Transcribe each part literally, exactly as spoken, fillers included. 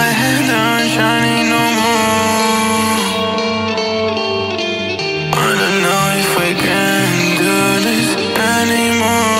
my head down, shining no more. I don't know if I can do this anymore.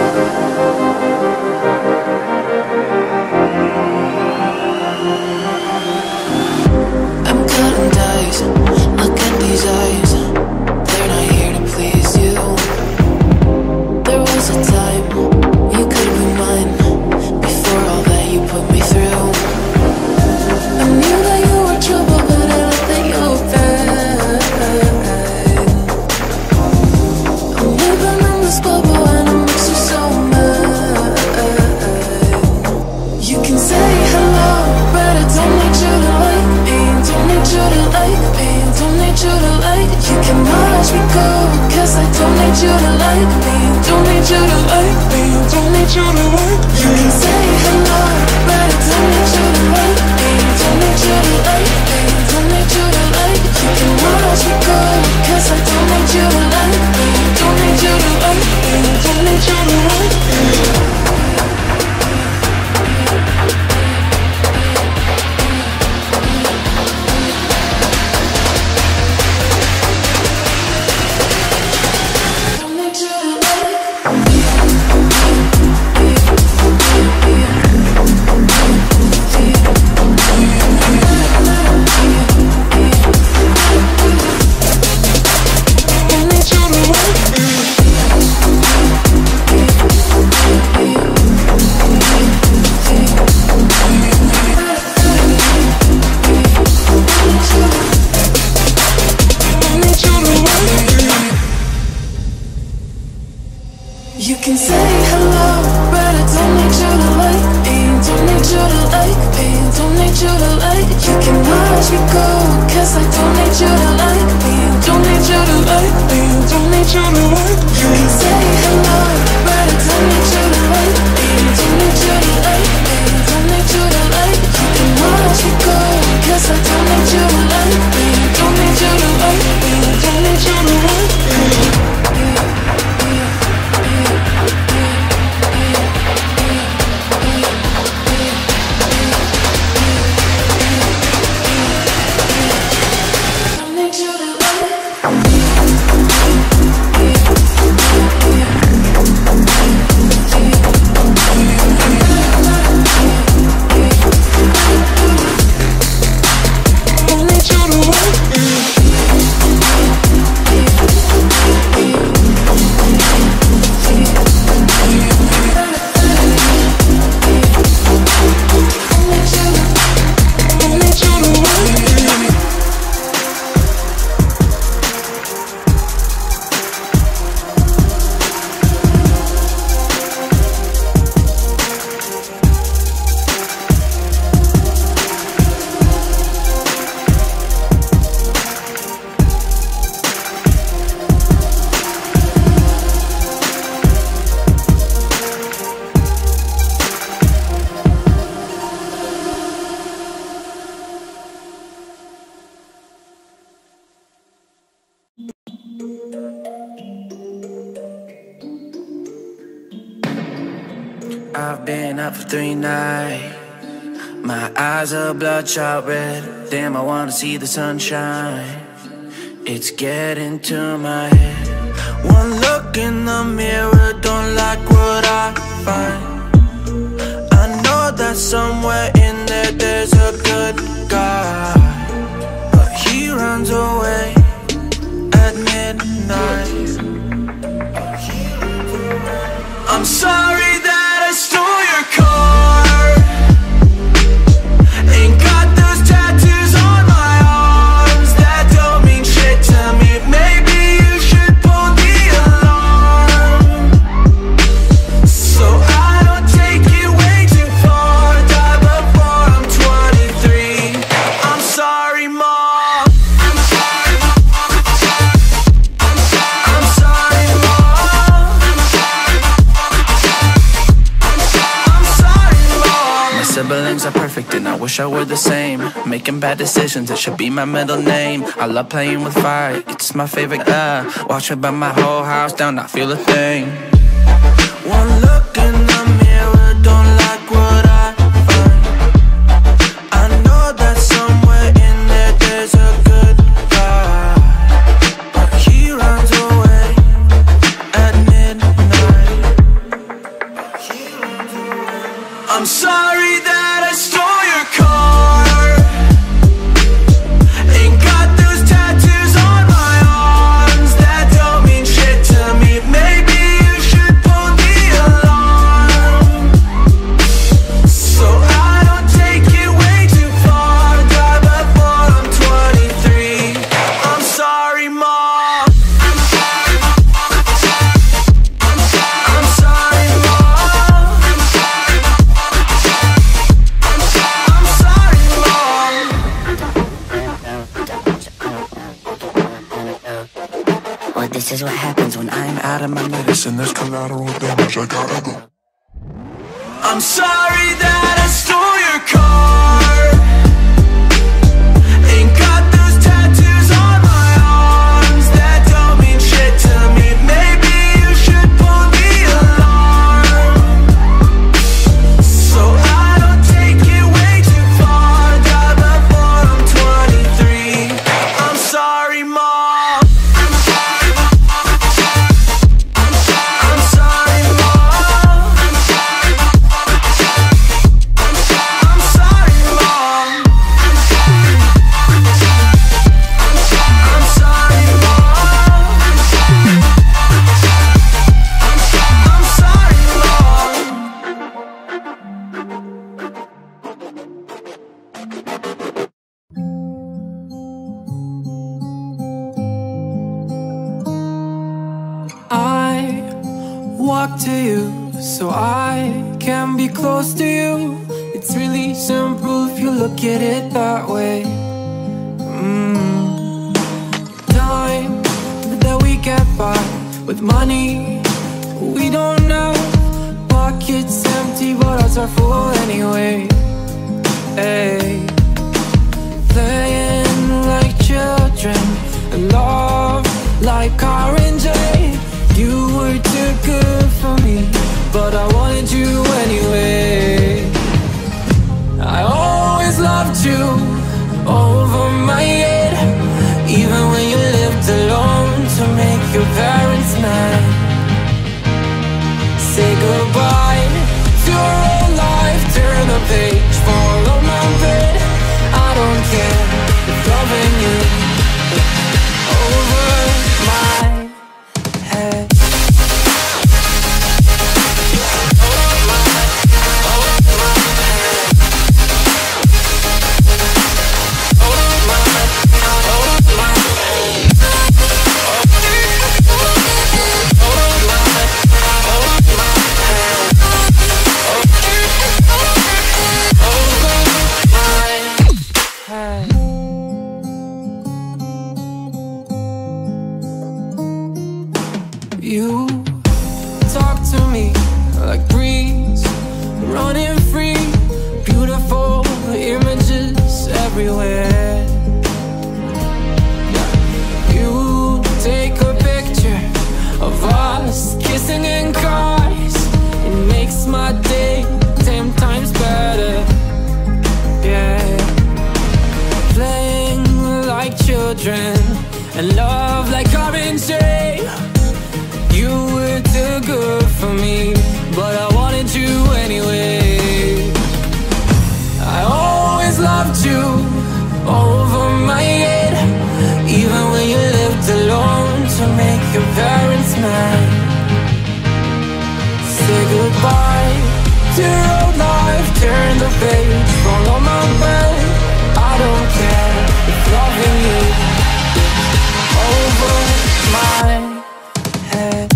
We'll be right back. been up for three nights. My eyes are bloodshot red. Damn, I wanna see the sunshine. It's getting to my head. One look in the mirror, don't like what I find. I know that somewhere in there there's a good guy, but he runs away at midnight. I'm sorry that I stole your car and got those tattoos on my arms that don't mean shit to me. Maybe you should pull the alarm so I don't take it way too far. Die before I'm twenty-three. I'm sorry, Mom. I'm sorry, Mom. I'm sorry, I'm sorry, Mom. I'm sorry, I'm sorry, Mom. My siblings are perfect and I wish I were the same. Making bad decisions, it should be my middle name. I love playing with fire, it's my favorite guy. Watch me burn my whole house down, not feel a thing. One look in the mirror, don't like what I find. I know that somewhere in there there's a good guy, but he runs away at midnight. I'm sorry that I stole your car and got those tattoos on my arms that don't mean shit to me. Maybe you should pull the alarm so I don't take it way too far. Die before I'm twenty-three. I'm sorry, Mom. I'm sorry, Mom. I'm sorry, I'm sorry, Mom. I'm sorry, I'm sorry, Mom. Well, this is what happens when I'm out of my medicine. There's collateral damage, I gotta go. I'm sorry that I stole your car and got those tattoos on my arms that don't mean shit to me. Maybe you should pull the alarm so I don't take it way too far. Die before I'm twenty-three. I'm sorry, Mom. I'm sorry, Mom. I'm sorry, Mom. I'm sorry, I'm sorry, Mom. I'm sorry, Mom. I'm sorry, Mom. I walk to you so I can be close to you. It's really simple if you look at it that way. Mm. Time that we get by with money we don't know. Pockets empty, but ours are full anyway. Hey, playing like children and love like R and J. You were too good for me, but I wanted you anyway. I always loved you over my head, even when you lived alone to make your parents mad. Say goodbye to your old life, turn the page, follow my bed. I don't care if loving you over my head. Oh my. say goodbye to your old life. Turn the page, follow my way. I don't care if loving you over my head.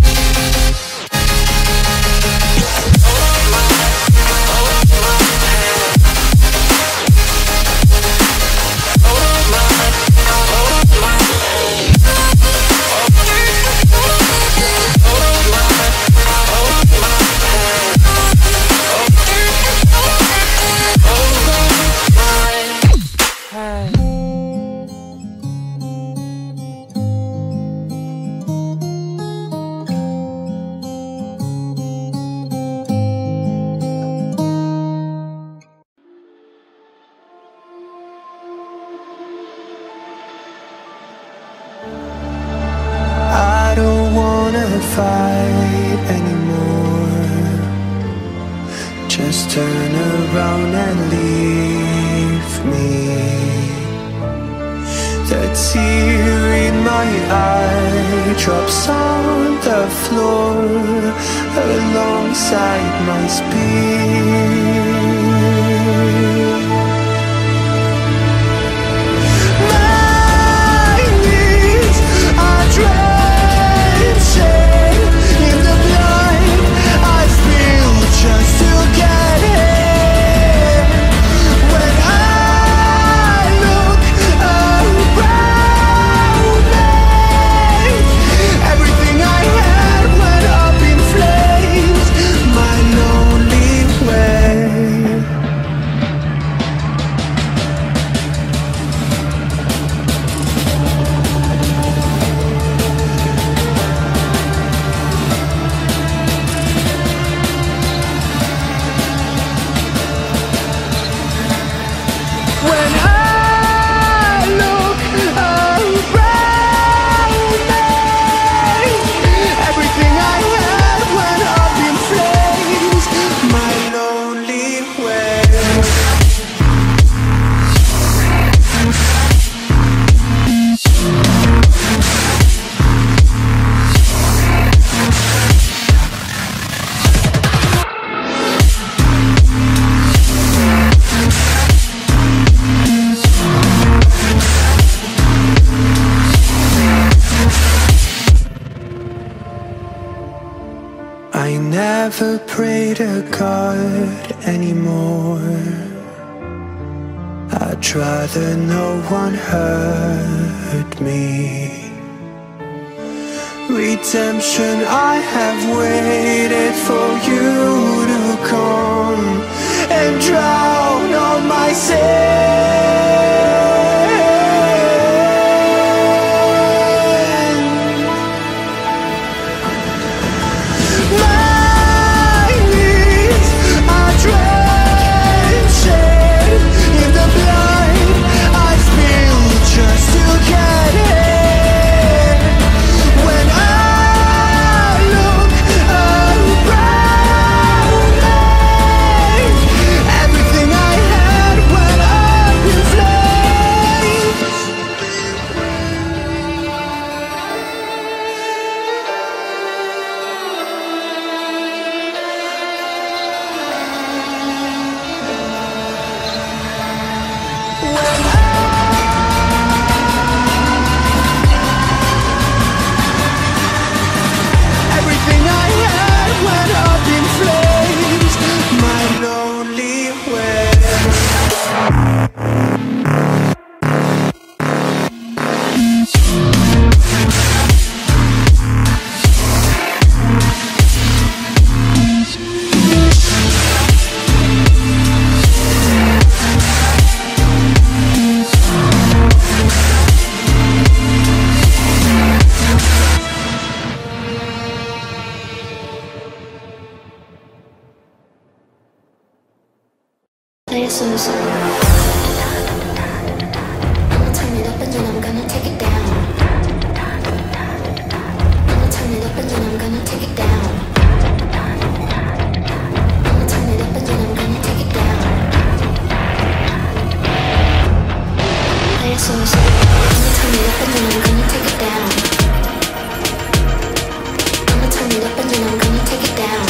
Fight anymore, just turn around and leave me. That tear in my eye drops on the floor alongside my spear. My needs are drenching just to get here. When I look around me, everything I had went up in flames. My lonely way. Never pray to God anymore. I'd rather no one hurt me. Redemption, I have waited for you to come and drown all my sins. Down.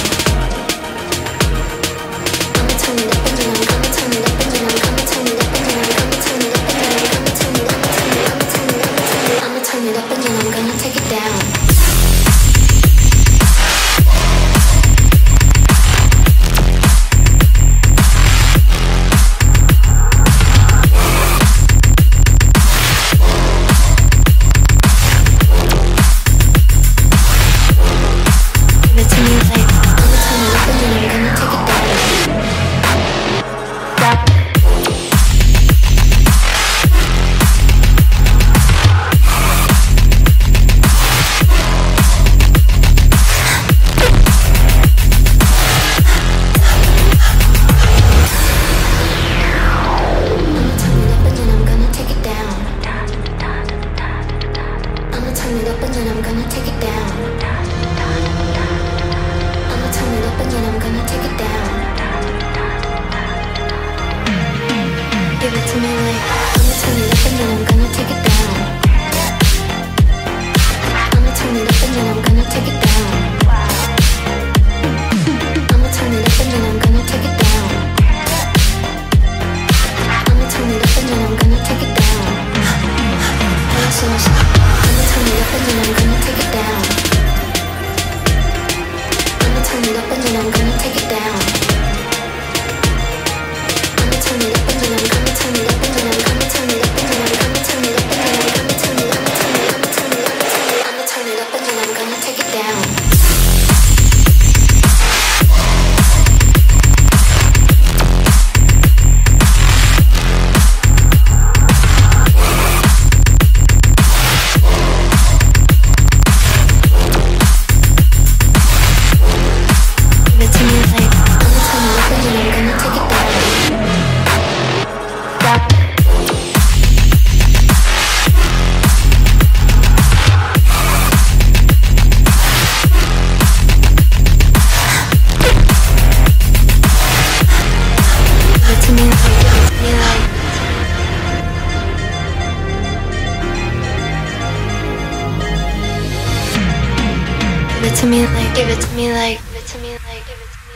me like, give it to me like, give it to me like, give it to me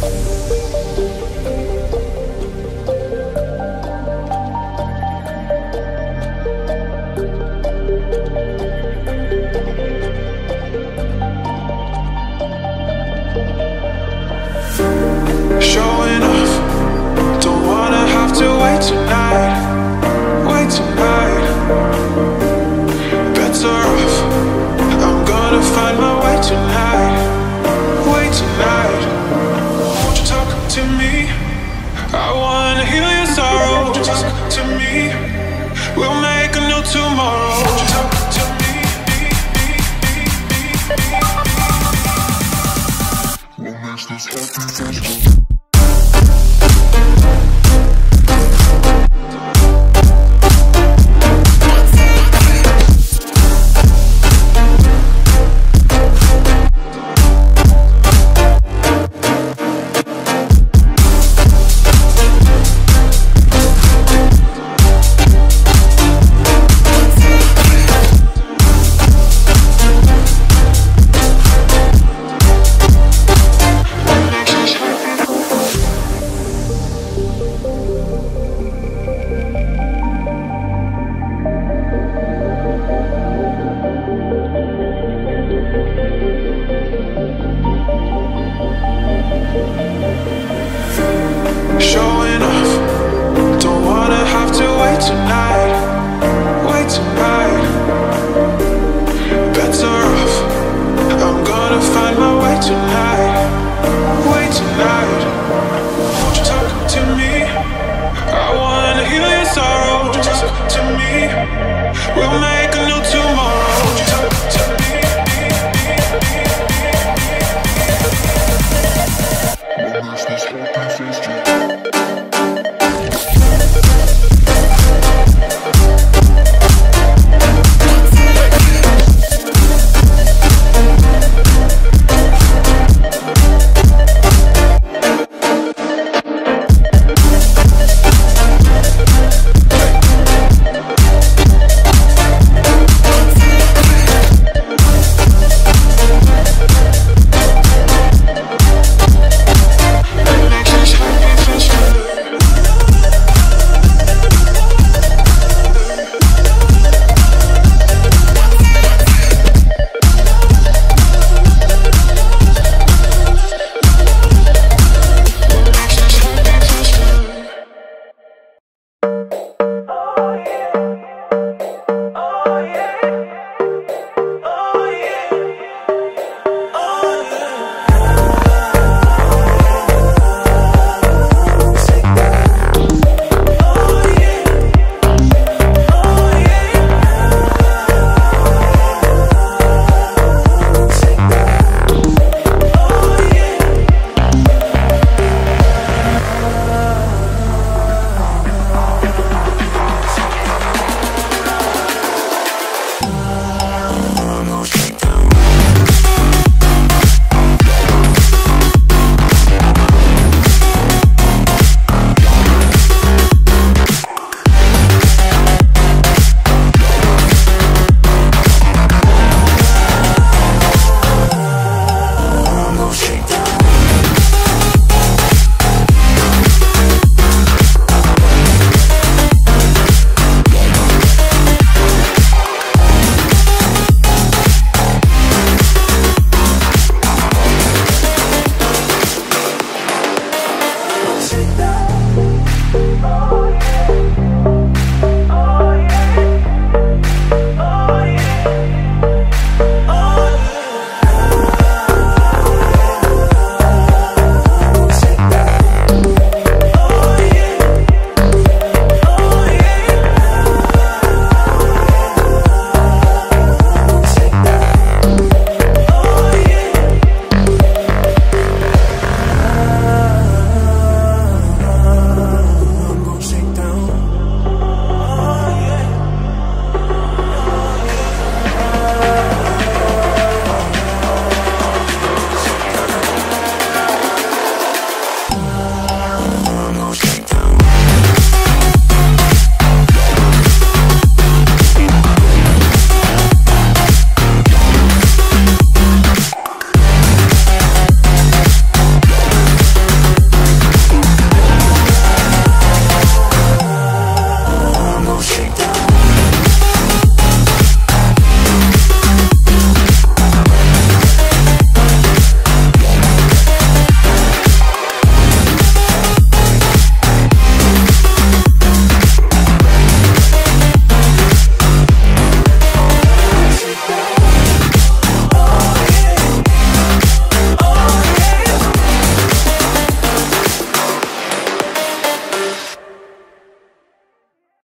like. Showing off, don't wanna have to wait tonight, wait tonight. Better off, I'm gonna find my way tonight, way tonight. Won't you talk to me? I wanna heal your sorrow. Won't you talk to me? We'll make a new tomorrow. Won't you talk to me? We'll make this happen. We'll